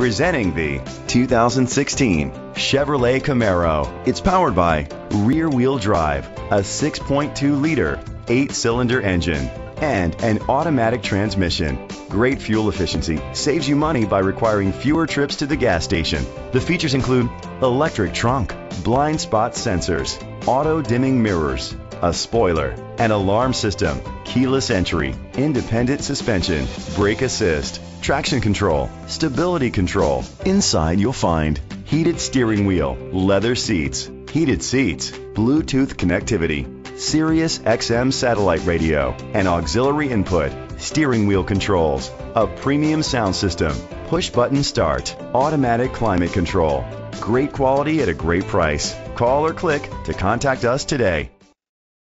Presenting the 2016 Chevrolet Camaro. It's powered by rear-wheel drive, a 6.2-liter, 8-cylinder engine, and an automatic transmission. Great fuel efficiency saves you money by requiring fewer trips to the gas station. The features include electric trunk, blind spot sensors, auto-dimming mirrors, a spoiler, an alarm system, keyless entry, independent suspension, brake assist, traction control, stability control. Inside you'll find heated steering wheel, leather seats, heated seats, Bluetooth connectivity, Sirius XM satellite radio, an auxiliary input, steering wheel controls, a premium sound system, push button start, automatic climate control. Great quality at a great price. Call or click to contact us today.